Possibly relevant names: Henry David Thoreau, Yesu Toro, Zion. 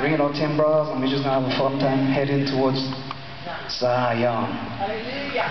wringing our tin bras, and we're just going to have a fun time heading towards Zion. Hallelujah.